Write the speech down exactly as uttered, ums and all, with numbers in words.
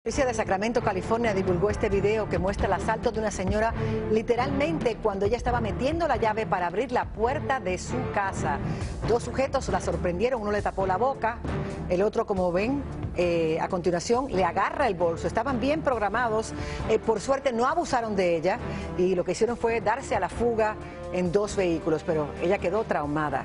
La policía de Sacramento, California, divulgó este video que muestra el asalto de una señora literalmente cuando ella estaba metiendo la llave para abrir la puerta de su casa. Dos sujetos la sorprendieron, uno le tapó la boca, el otro, como ven, eh, a continuación le agarra el bolso. Estaban bien programados, eh, por suerte no abusaron de ella y lo que hicieron fue darse a la fuga en dos vehículos, pero ella quedó traumada.